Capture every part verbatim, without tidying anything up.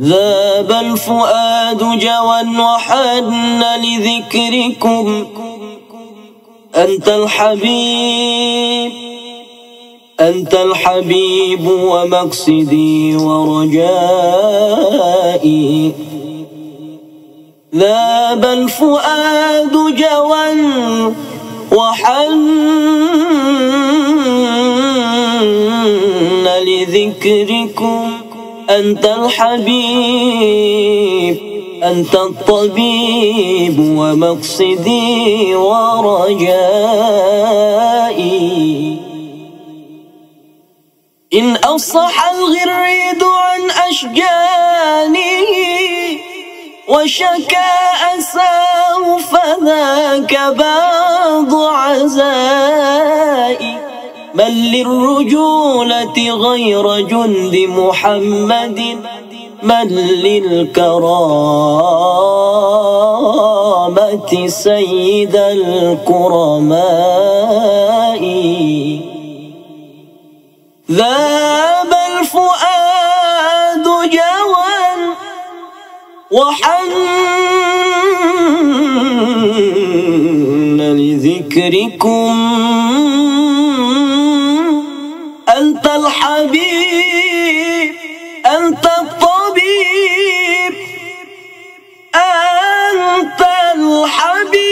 ذاب الفؤاد جوى وحن لذكركم. أنت الحبيب أنت الحبيب ومقصدي ورجائي. ذاب الفؤاد جوى وحن لذكركم. أنت الحبيب أنت الطبيب ومقصدي ورجائي. إن أصح الغريد عن أشجانه وشكى أساه فذاك بعض عزائي. بل للرجولة غير جند محمد من للكرامة سيد الكرماء. ذاب الفؤاد جوى وحن لذكركم. أنت الحبيب أنت الطبيب أنت الحبيب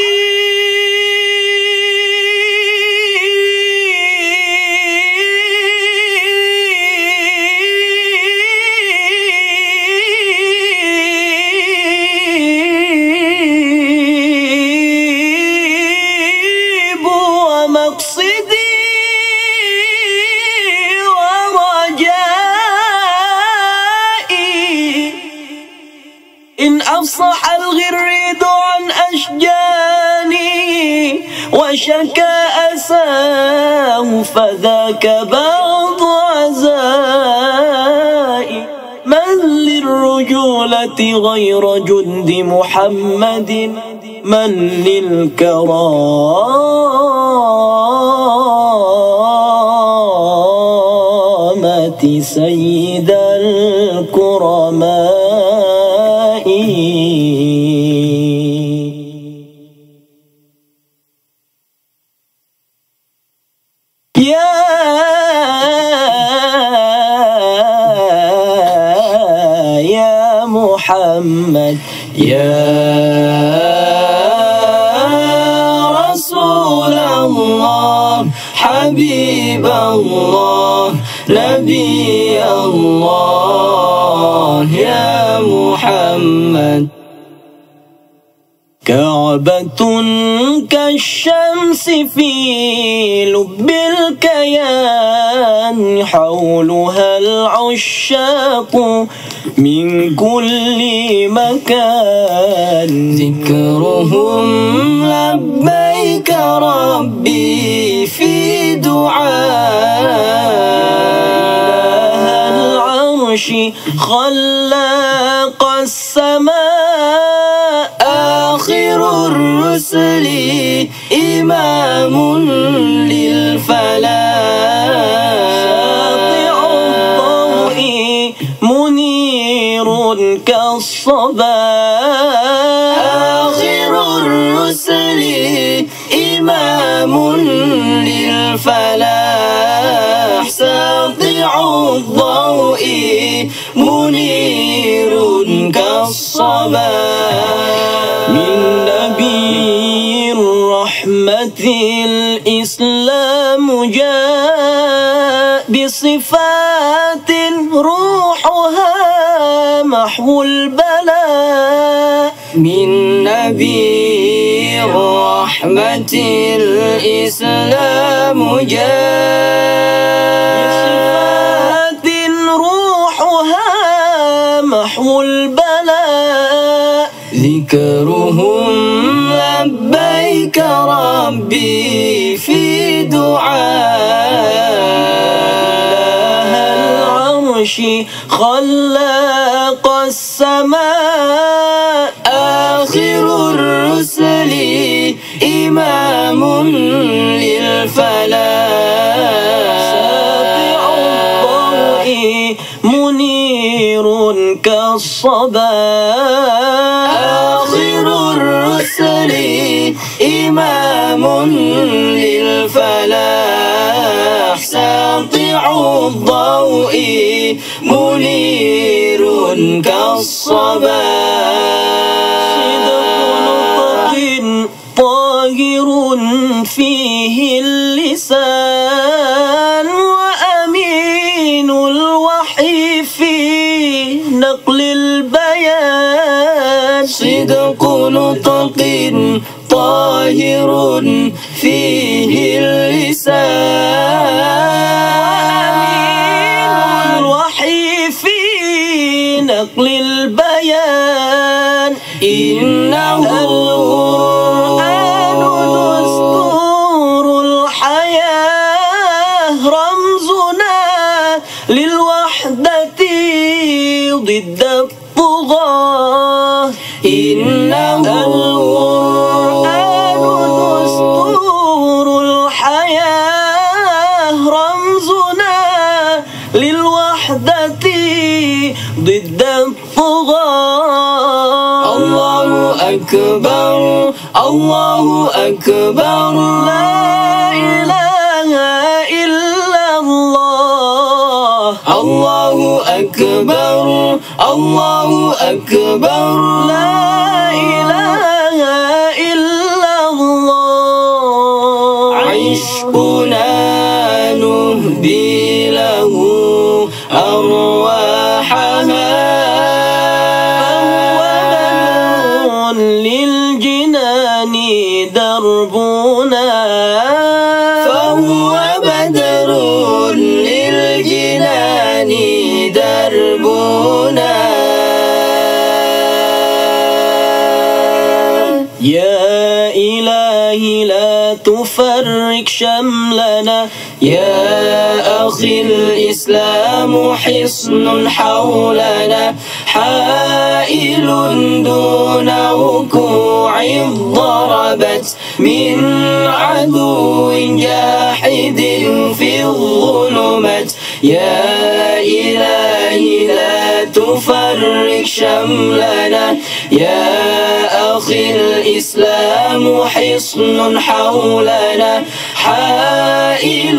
ومقصدي أفصح الغريد عن أشجاني وشكى أساه فذاك بعض عزائي. من للرجولة غير جند محمد من للكرامة سيد الكرماء. يا يا محمد يا رسول الله حبيب الله نبي الله. يا محمد كعبة كالشمس في لب الكيان حولها العشاق من كل مكان. ذكرهم لبيك ربي في دعاء. العرش خلاق السماء آخر الرسل إمام للفلاح. شاطع الضوء منير كالصباح آخر الرسل إمام للفلاح. ساطع الضوء منير كالصباح. من نبي الرحمة الإسلام جاء بصفات روحها محو البلاء. من نبي الرحمة الإسلام جاء محو البلاء. ذكرهم لبيك ربي في دعاء. العرش خلق السماء آخر الرسل إمام للفلاح. شاطع الضوء منير كالصباح آخر الرسل إمام للفلاح ساطع الضوء منير كالصباح صدق نطق طاهر فيه اللسان وأمين الوحي في نقل البيان صدق نطق طاهر فيه اللسان وأمين الوحي في نقل البيان إنه ضد الطغاة إنه القرآن دستور الحياة رمزنا للوحدة ضد الطغاة الله أكبر الله أكبر لا إله إلا الله الله أكبر الله أكبر لا إله إلا الله عشقنا نهدي له أرواحنا فهو نور للجنان دربنا فهو بدر للجنان دربنا يا إلهي لا تفرق شملنا يا أخي الإسلام حصن حولنا حائل دون وقوع ضربت من عدو جاحد في الظلمات يا إلهي لا تفرق شملنا يا أخي الإسلام حصن حولنا حائل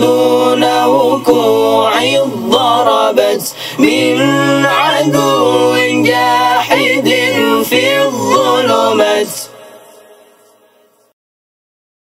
دون وقوع ضربت من عدو جاحد